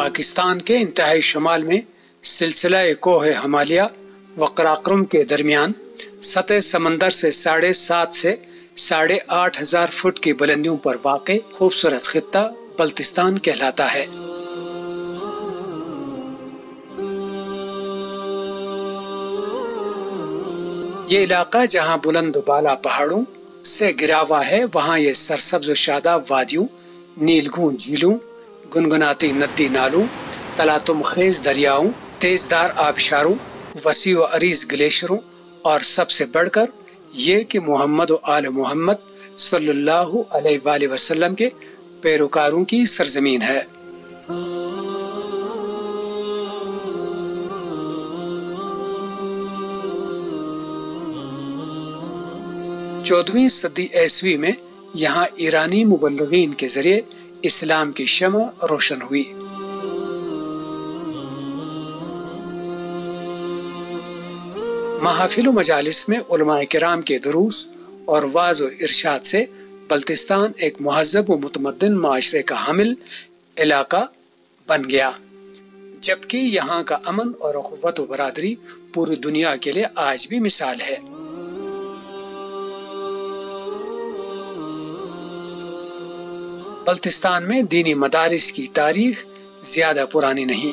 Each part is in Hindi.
पाकिस्तान के इंतहाई शुमाल में सिलसिला कोह हमालिया व कराक्रम के दरमियान सतह समंदर से 7,500 से 8,500 फुट की बुलंदियों पर वाक़ खूबसूरत खित्ता बल्तिस्तान कहलाता है। ये इलाका जहाँ बुलंद बाला पहाड़ों से घिरा हुआ है, वहाँ ये सरसब्ज शादाब वादियों, नीलगूं झीलों, गुनगुनाती नदी नालों, तलातुम खेज दरियाओं, तेजदार आबशारों, वसी व अरीज ग्लेशियरों और सबसे बढ़कर ये कि मोहम्मद व आल मोहम्मद सल्लल्लाहु अलैहि वसल्लम के पैरोकारों की सरजमीन है। चौदहवीं सदी ईस्वी में यहाँ ईरानी मुबल्लिगीन के जरिए इस्लाम की शमा रोशन हुई। महाफिल मजालिस में उलमाए किराम के दुरूस और वाज़ और इरशाद से बल्तिस्तान एक महजब व मुतमद्दिन माशरे का हामिल इलाका बन गया, जबकि यहाँ का अमन और अखुव्वत व बरादरी पूरी दुनिया के लिए आज भी मिसाल है। बल्तिस्तान में दीनी मदारिस की तारीख ज्यादा पुरानी नहीं।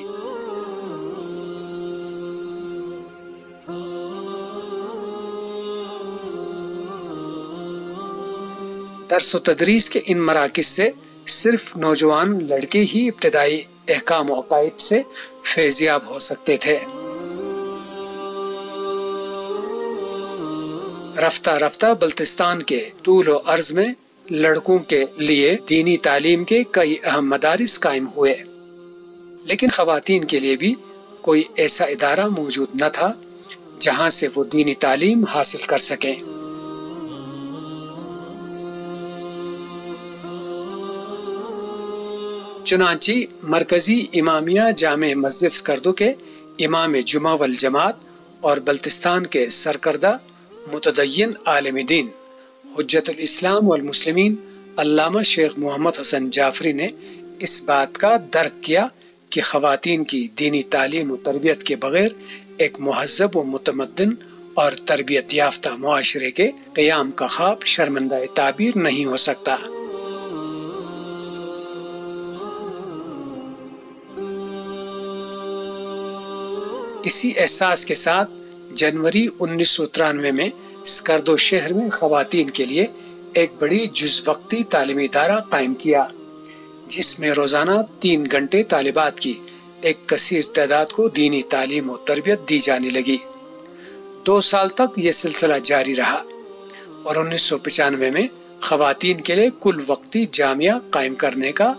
दर्स व तदरीस के इन मराकिज़ से सिर्फ नौजवान लड़के ही इब्तदाई अहकाम व अक़ाइद से फैज़याब हो सकते थे। रफ्ता रफ्ता बल्तिस्तान के तूल व अर्ज में लड़कों के लिए दीनी तालीम के कई अहम मदारिस कायम हुए, लेकिन ख़वातीन के लिए भी कोई ऐसा इदारा मौजूद न था जहाँ से वो दीनी तालीम हासिल कर सकें। चुनांची मरकजी इमामिया जामे मस्जिद स्कर्दू के इमाम जुमा वल जमात और बल्तिस्तान के सरकर्दा मुतदय्यन आलिम दीन हुज्जतुल इस्लाम वल मुस्लिमीन अल्लामा शेख मोहम्मद हसन जाफरी ने इस बात का दर्क किया कि ख़वातीन की दीनी तालीम और तरबियत के बगैर एक महज़ब व मुतमद्दिन और तरबियत याफ्ता मुआशरे के क़याम का ख्वाब शर्मंदा ताबीर नहीं हो सकता। इसी एहसास के साथ जनवरी 1993 में स्कर्दो शहर में ख़वातीन के लिए एक बड़ी जुज़वक़्ती तालीमी इदारा कायम किया, जिसमें रोज़ाना 3 घंटे तालिबात की एक कसीर तादाद को दीनी तालीम और तरबियत दी जाने लगी। 2 साल तक ये सिलसिला जारी रहा और 1995 में ख़वातीन के लिए कुल वक्ती जामिया कायम करने का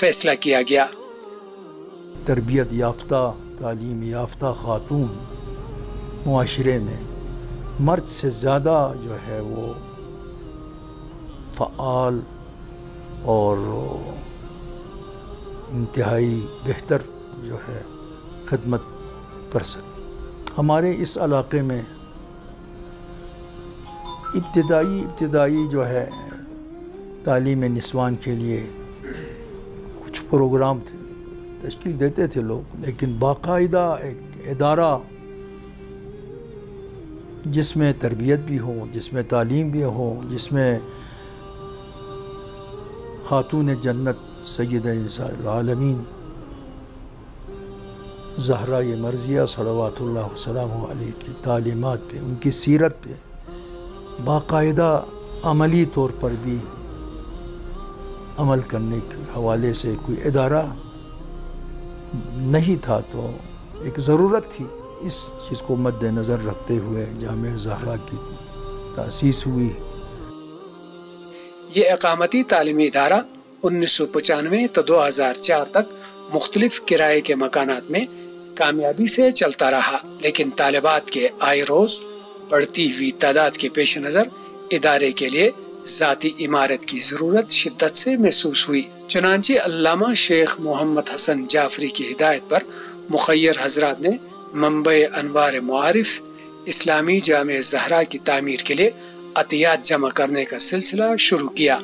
फैसला किया गया। तरबियत याफ्ता, तालीम याफ्ता खातून मुआशरे में मर्द से ज़्यादा जो है वो फ़ाल और इंतहाई बेहतर जो है खिदमत कर सके। हमारे इस इलाके में इब्तदाई जो है तालीम निस्वान के लिए कुछ प्रोग्राम थे, तशकील देते थे लोग, लेकिन बाकायदा एक इदारा जिसमें तरबियत भी हो, जिसमें तालीम भी हो, जिसमें खातून जन्नत सैयदा आलमीन ज़हरा मर्ज़िया सल्लल्लाहु अलैहि की तालीमात पे, उनकी सीरत पे बाकायदा अमली तौर पर भी अमल करने के हवाले से कोई इदारा नहीं था, तो एक ज़रूरत थी। इस चीज़ को मद्देनज़र रखते हुए जामिया ज़हरा की तासीस हुई। ये अकामती तालीमी इदारा 1995 तो 2004 तक मुख्तलिफ किराए के मकानात में कामयाबी से चलता रहा, लेकिन तालिबात के आए रोज़ बढ़ती हुई तादाद के पेश नज़र इदारे के लिए ज़ाती इमारत की ज़रूरत शिद्दत से महसूस हुई। चुनांचे अल्लामा शेख मोहम्मद हसन जाफरी की हिदायत पर मुखय्यर हजरात ने मुंबई अनवार मारिफ इस्लामी जामिया ज़हरा की तामीर के लिए अतियात जमा करने का सिलसिला शुरू किया।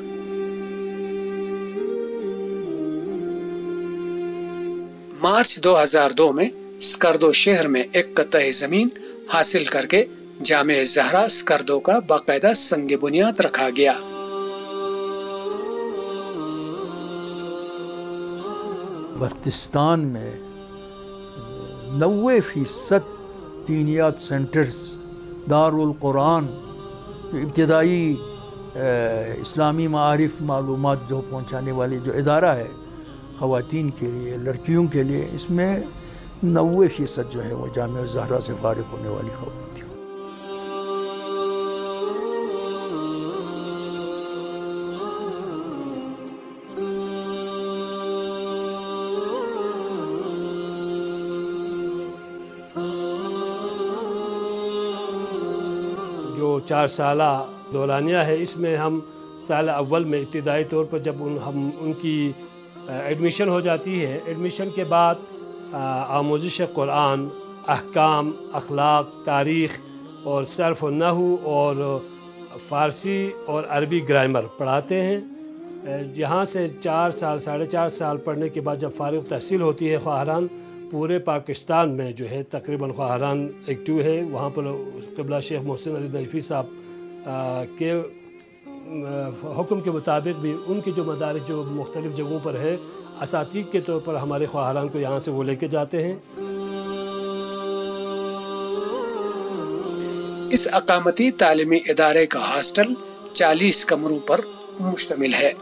मार्च 2002 में स्कर्दो शहर में एक कतई जमीन हासिल करके जामिया ज़हरा स्कर्दो का बाकायदा संग बुनियाद रखा गया। बल्तिस्तान में 90% दीनियात सेंटर्स, दारुल कुरान, इब्तदाई इस्लामी मारिफ मालूमात जो पहुँचाने वाले जो इदारा है ख़वातीन के लिए, लड़कियों के लिए, इसमें 90% जो है वो जामिया ज़हरा से फारिग होने वाली ख़वातीन। जो 4 साला दौरानिया है, इसमें हम साल अव्वल में इब्तदाई तौर पर जब उनकी एडमिशन हो जाती है, एडमिशन के बाद आमोजिश कुरान, अहकाम, अखलाक, तारीख़ और सर्फ़ व नहू और फ़ारसी और अरबी ग्रामर पढ़ाते हैं। यहाँ से 4 साल 4.5 साल पढ़ने के बाद जब फ़ारिग़ तहसील होती है, ख्वाहरान पूरे पाकिस्तान में जो है तकरीबन ख्वाहरान एक्टिव है। वहाँ पर क़िबला शेख मोहसिन अली नजफ़ी साहब के हुक्म के मुताबिक भी उनकी जो मदारिस जो मुख्तलिफ़ जगहों पर है, असातीद के तौर पर हमारे ख्वाहरान को यहाँ से वो लेके जाते हैं। इस अकामती तालीमी इदारे का हॉस्टल 40 कमरों पर मुश्तमिल है।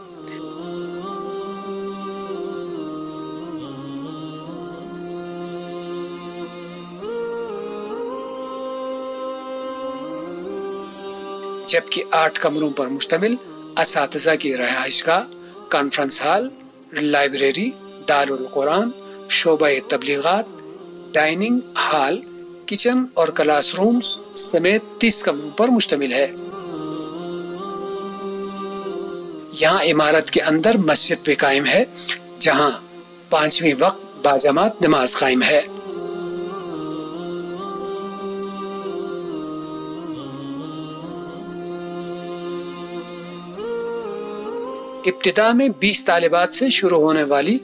जबकि 8 कमरों पर मुश्तमिल असातिज़ा की रहायशगाह, कॉन्फ्रेंस हॉल, लाइब्रेरी, दारुल कुरान, शोबाए तबलीगात, डाइनिंग हॉल, किचन और क्लास रूम्स समेत 30 कमरों पर मुश्तमिल है। यहाँ इमारत के अंदर मस्जिद भी कायम है, जहाँ 5वीं वक्त बाजमात नमाज कायम है। इब्तिदा में 20 तालिबात से शुरू होने वाली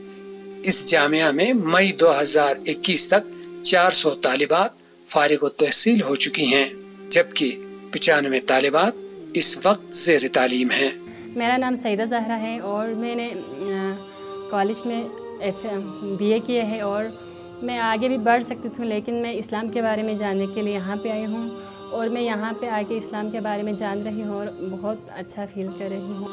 इस जामिया में मई 2021 तक 400 तालिबात फारिग तहसील हो चुकी हैं, जबकि 95 तालिबात इस वक्त ज़ेर तालीम हैं। मेरा नाम सैयद ज़हरा है और मैंने कॉलेज में BA किया है और मैं आगे भी बढ़ सकती थी, लेकिन मैं इस्लाम के बारे में जानने के लिए यहाँ पे आई हूँ और मैं यहाँ पे आके इस्लाम के बारे में जान रही हूँ और बहुत अच्छा फील कर रही हूँ।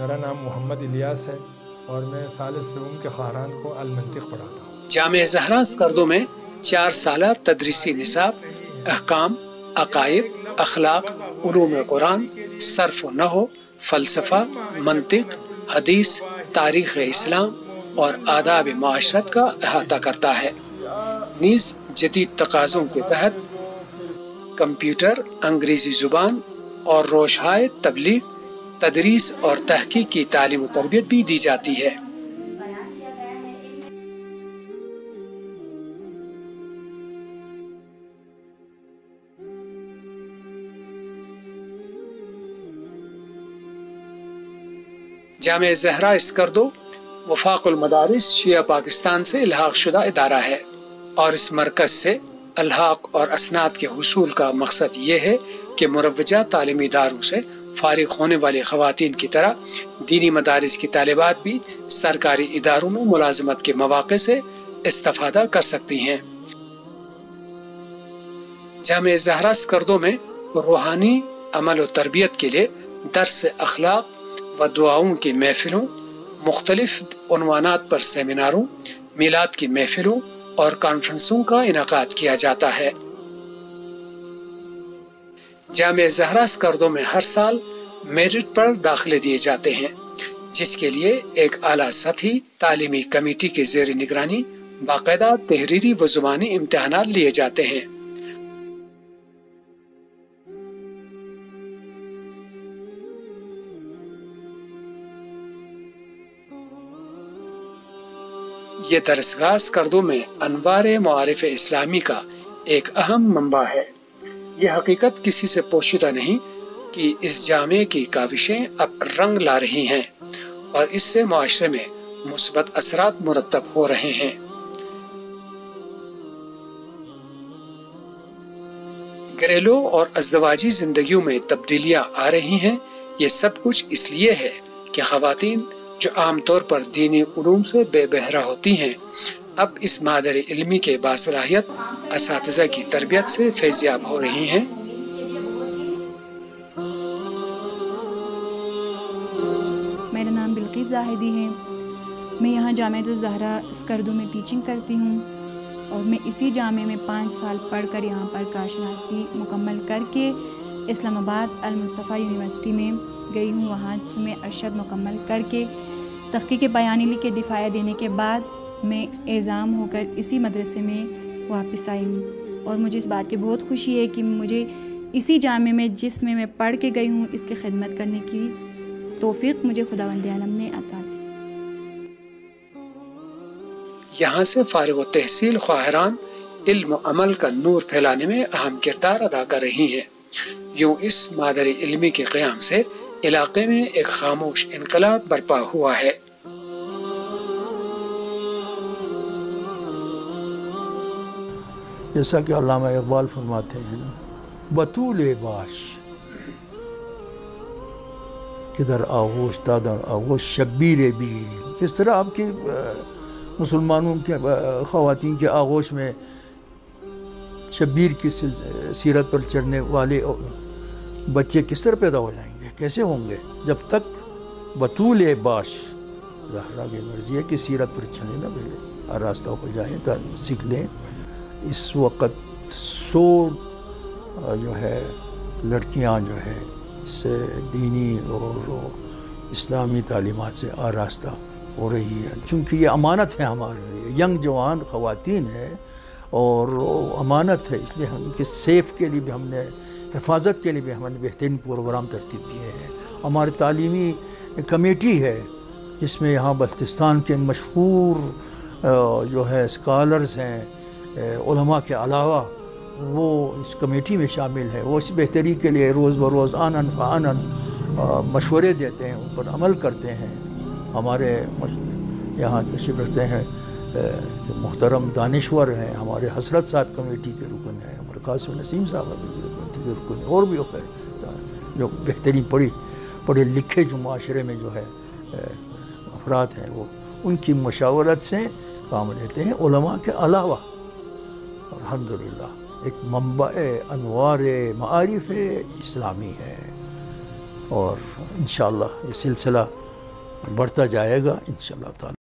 मेरा नाम मोहम्मद इलियास है और मैं साल सेवम के ख्वाहरान को अल-मंतिक़ पढ़ाता हूँ। जामिया ज़हरा स्कर्दो में 4 साला तदरीसी निसाब, अहकाम, अकायद, अखलाक, उलूम कुरान, सर्फ़ व नहू, फ़लसफ़ा, मंतिक़, हदीस, तारीख़ इस्लाम और आदाब माशरत का अहाता करता है। नीज़ जदीद तकाज़ों के तहत कंप्यूटर, अंग्रेज़ी ज़ुबान और रोशनाई तबलीग, तदरीस और तहकीक की तालीम और तरबियत भी दी जाती है। जामिया ज़हरा स्कर्दो वफाकुल मदारिस शिया पाकिस्तान से इल्हाक शुदा इदारा है और इस मरकज से इल्हाक और असनाद के हुसूल का मकसद ये है कि मुरवजा तालीमी इदारों से फारिग होने वाले ख़वातीन की तरह दीनी मदारिस की तालिबात भी सरकारी इदारों में मुलाजमत के मौक़े से इस्तफादा कर सकती हैं। जामिया ज़हरा स्कर्दो में रूहानी अमल व तरबियत के लिए दर्स अखलाक व दुआओं की महफिलों, मुख्तलिफ उन्वानात पर सेमिनारों, मिलाद की महफिलों और कॉन्फ्रेंसों का इनकाद किया जाता है। जामिया ज़हरा स्कर्दो में हर साल मेरिट पर दाखिले दिए जाते हैं, जिसके लिए एक आला सतही तालीमी कमेटी की जेर निगरानी बाकायदा तहरीरी व जुबानी इम्तहान लिए जाते हैं। ये दरसगाह स्कर्दो में अनवारे मारिफ इस्लामी का एक अहम मंबा है। ये हकीकत किसी से पोशीदा नहीं कि इस जामे की काविशें अब रंग ला रही हैं और इससे माशरे में मुस्बत असरात मुरतब हो रहे हैं। घरेलू और अज़दवाजी जिंदगियों में तब्दीलियां आ रही हैं। ये सब कुछ इसलिए है कि ख़वातीन जो आमतौर पर दीनी उलूम से बेबहरा होती हैं, अब इस मादरे इल्मी के बासलाहियत असातिज़ा की तरबियत से फैज़याब हो रही हैं। मेरा नाम बिल्की ज़ाहदी है। मैं यहाँ जामिया ज़हरा स्कर्दो में टीचिंग करती हूँ और मैं इसी जामे में 5 साल पढ़कर यहाँ पर काशनासी मुकम्मल करके इस्लामाबाद अलमस्तफ़ा यूनिवर्सिटी में गई हूँ। वहाँ से मैं अरशद मुकम्मल करके तहक़ीक़ बयानीली के दिफाया देने के बाद मैं एज़ाम होकर इसी मदरसे में वापस आई हूँ और मुझे इस बात की बहुत खुशी है कि मुझे इसी जामे में जिसमें मैं पढ़ के गई हूँ इसकी खिदमत करने की तौफ़ीक़ मुझे खुदावंद आलम ने अता की। यहाँ से फ़ारिग़ तहसील ख्वाहिरान इल्म व अमल का नूर फैलाने में अहम किरदार अदा कर रही हैं। यूँ इस मादरे इल्मी के क़याम से इलाके में एक खामोश इनकलाब बरपा हुआ है। जैसा कि अल्लामा इकबाल फरमाते हैं ना, बतूले बाश किधर आगोश दादर आगोश शब्बीर बीर, इस तरह आपके मुसलमानों के ख़वातीन के आगोश में शब्बीर की सीरत पर चढ़ने वाले बच्चे किस तरह पैदा हो जाएंगे, कैसे होंगे जब तक बतूल बाश ज़हरा की मर्ज़ी है कि सीरत पर चले ना, पहले रास्ता हो जाए तालीम सीख लें। इस वक्त 100 जो है लड़कियां जो है इससे दीनी और इस्लामी तालीमात से आरास्ता हो रही है, चूँकि ये अमानत है हमारे लिए। यंग जवान ख़वातीन है और अमानत है, इसलिए हम उनके सेफ के लिए भी हमने हिफाजत के लिए भी हमने बेहतरीन प्रोग्राम तरतीब दिए हैं। हमारी तालीमी कमेटी है जिसमें यहाँ बल्तिस्तान के मशहूर जो है स्कॉलर्स हैं उलमा के अलावा वो इस कमेटी में शामिल है। वो इस बेहतरी के लिए रोज़ बरोज़ आनन फ़ानन मशवरे देते हैं, उन पर अमल करते हैं। हमारे यहाँ तशरीफ़ रखते हैं मोहतरम दानिश्वर हैं, हमारे हसरत साहब कमेटी के रुकन हैं, हमारे कासिम नसीम साहब कमेटी के रुकन हैं, और भी जो बेहतरीन पढ़े लिखे जो माशरे में जो है अफराद हैं वो उनकी मशावरत से काम लेते हैं उलमा के अलावा। और अल्हम्दुलिल्लाह एक मंबाए अनवारे मारिफे इस्लामी है और इंशाल्लाह ये सिलसिला बढ़ता जाएगा इंशाल्लाह ताला।